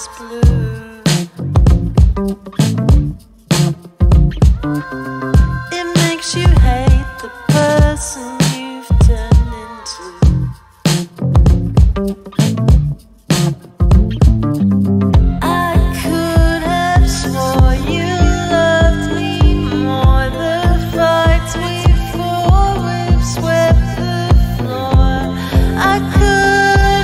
is blue. It makes you hate the person you've turned into. I could have swore you loved me more. The fights we've fought, we've swept the floor. I could.